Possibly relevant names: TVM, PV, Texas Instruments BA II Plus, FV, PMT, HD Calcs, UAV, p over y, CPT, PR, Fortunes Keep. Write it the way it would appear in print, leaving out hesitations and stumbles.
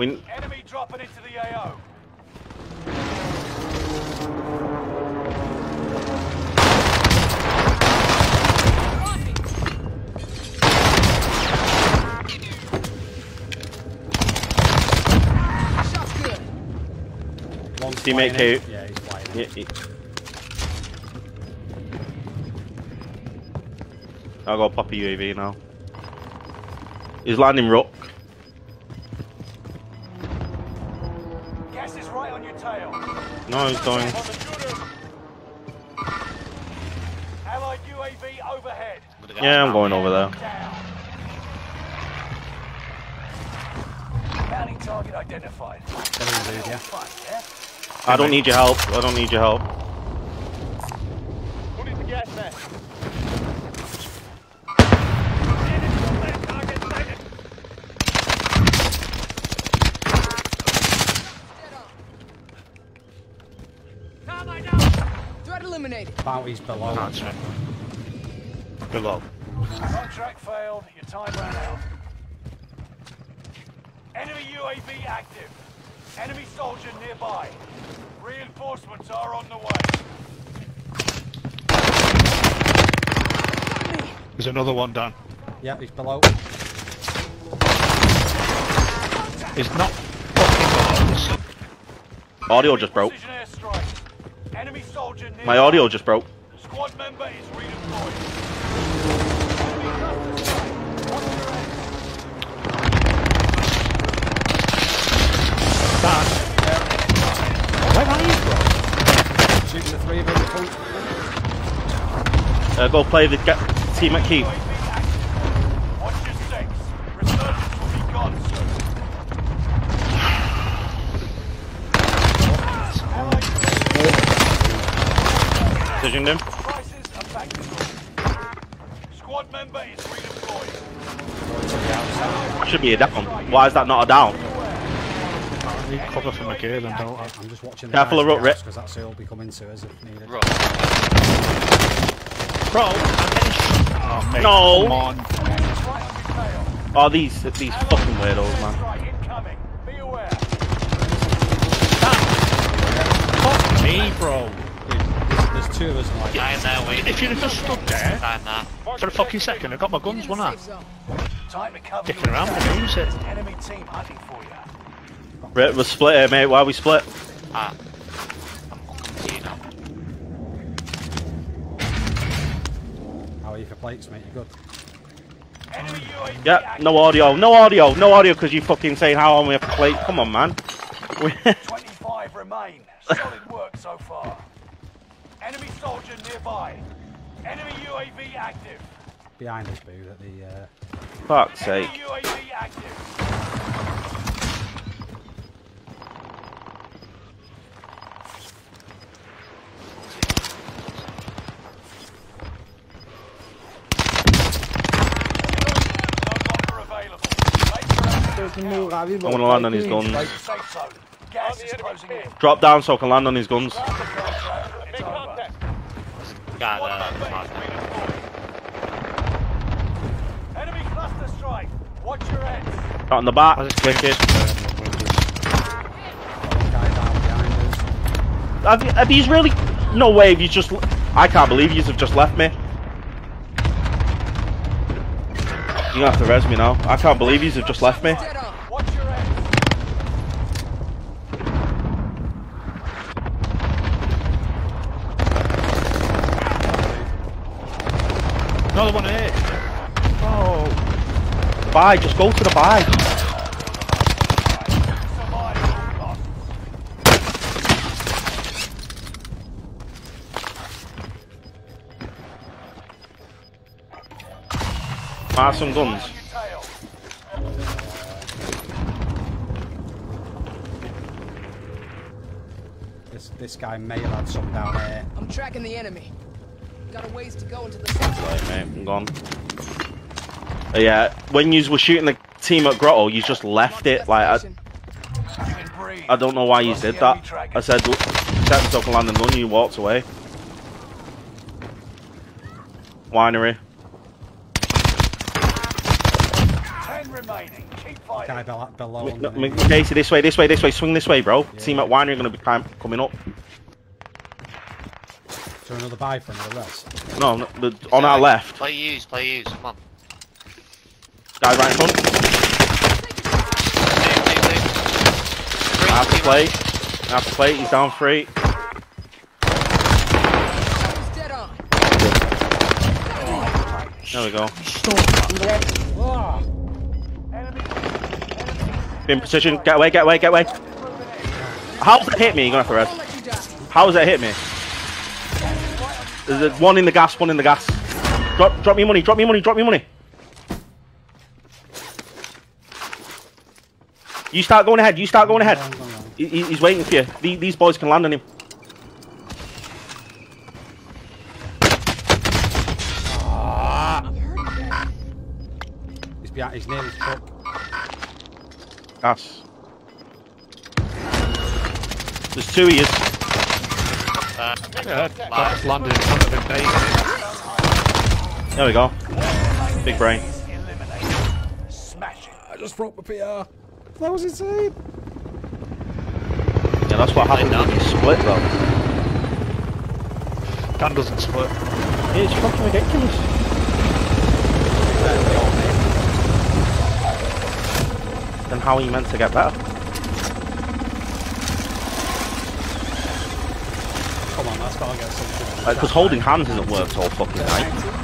Enemy dropping into the AO. Teammate KO. Yeah, he's flying. I gotta pop a UAV now. He's landing rock. Gas is right on your tail. No, he's going. Allied UAV overhead. Yeah, I'm going over there. Bounty target identified. I don't need your help. I don't need your help. Who needs the gas mask? Threat eliminated. Bounty's below. Good luck. Contract failed. Your time ran out. Enemy UAV active. Enemy soldier nearby. Reinforcements are on the way. There's another one down. Yeah, he's below. It's not fucking below. Audio just broke. Enemy soldier nearby. My audio just broke. Squad member is redeployed. Go play the team at keep. Watch your six. Resurgence will be gone soon. Decision them. Squad member is redeployed. Should be a down. Why is that not a down? I need cover from the gear then, don't I? I'm just watching the careful of Rip. Because that's who will be coming to us if needed. Bro, I'm getting no! Oh, these fucking weirdos, man. Fuck me, bro. There's two of us like that. Yeah, I'm there, wait. If you'd have just stood there for a fucking second, I got my guns, wouldn't I? Dicking around, I'm gonna use it. Enemy team hunting for you. Right, we're split here, mate. Why are we split? Ah. I'm fucking here now. How are you for plates, mate? You good? Yeah, no audio. No audio. No audio because you fucking saying how am we for plates. Come on, man. 25 remain. Solid work so far. Enemy soldier nearby. Enemy UAV active. Behind us, boo. At the, fuck's sake. Enemy UAV active. I'm gonna land on his guns. Drop down so I can land on his guns. Enemy cluster strike. Watch your heads. Right on the back. Wicked. Are these really? No way. Have you just? I can't believe you have just left me. You're gonna have to res me now. I can't believe you have just left me. Another one here. Oh. Buy, just go to the buy. Mark some guns. This guy may have had some down there. I'm tracking the enemy. Got a ways to go into the right, mate, I'm gone. Yeah, when you were shooting the team at Grotto, you just left it. Like I don't know why you did that. I said, set yourself a landing gun, you walked away. Winery. 10 1 remaining. Keep fighting. Guy below. Casey, this way. Swing this way, bro. Yeah. Team at Winery are going to be coming up. So another buy from the left. No, on our left. Play use. Come on. Guy right in front. Half plate. He's down 3. There we go. Be in position. Get away. How's that hit me? You're going to have to res. How's that hit me? There's one in the gas. Drop me money. You start going ahead. He's waiting for you. These boys can land on him. Yeah, he's near his foot. Gas. There's 2 of you. That's landed in front of him, Dave. There we go. Big brain. I just broke my PR. That was insane. Yeah, that's what happened when you split, though. Dan doesn't split. It's fucking ridiculous. Then how are you meant to get better? Come on, that's gotta get something. Because holding hands isn't worked all fucking night.